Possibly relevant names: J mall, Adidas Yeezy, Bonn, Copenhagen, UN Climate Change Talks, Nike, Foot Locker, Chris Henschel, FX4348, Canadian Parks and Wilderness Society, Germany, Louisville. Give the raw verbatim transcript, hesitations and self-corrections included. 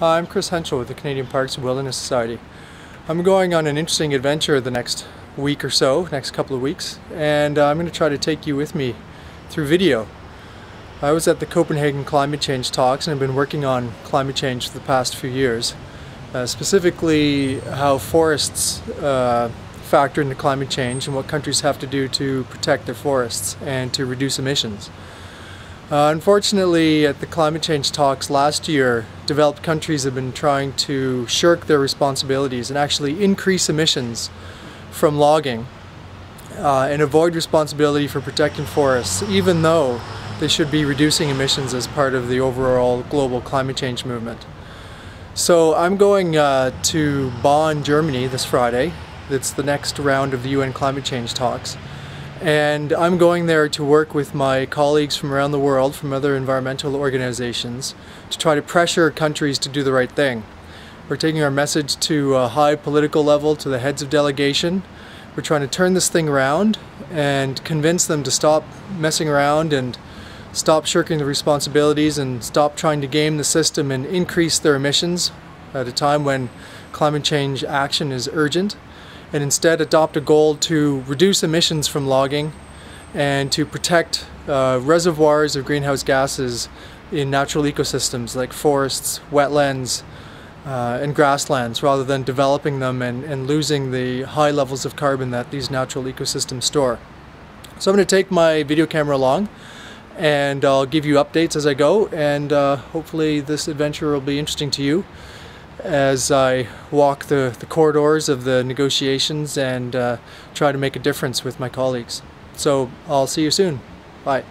Hi, I'm Chris Henschel with the Canadian Parks and Wilderness Society. I'm going on an interesting adventure the next week or so, next couple of weeks, and I'm going to try to take you with me through video. I was at the Copenhagen Climate Change Talks and I've been working on climate change for the past few years, uh, specifically how forests uh, factor into climate change and what countries have to do to protect their forests and to reduce emissions. Uh, unfortunately, at the climate change talks last year, developed countries have been trying to shirk their responsibilities and actually increase emissions from logging uh, and avoid responsibility for protecting forests, even though they should be reducing emissions as part of the overall global climate change movement. So I'm going uh, to Bonn, Germany this Friday. That's the next round of the U N Climate Change Talks. And I'm going there to work with my colleagues from around the world, from other environmental organizations, to try to pressure countries to do the right thing. We're taking our message to a high political level, to the heads of delegation. We're trying to turn this thing around and convince them to stop messing around and stop shirking the responsibilities and stop trying to game the system and increase their emissions at a time when climate change action is urgent, and instead adopt a goal to reduce emissions from logging and to protect uh, reservoirs of greenhouse gases in natural ecosystems like forests, wetlands, uh, and grasslands, rather than developing them and, and losing the high levels of carbon that these natural ecosystems store. So I'm going to take my video camera along and I'll give you updates as I go, and uh, hopefully this adventure will be interesting to you as I walk the, the corridors of the negotiations and uh, try to make a difference with my colleagues. So I'll see you soon. Bye.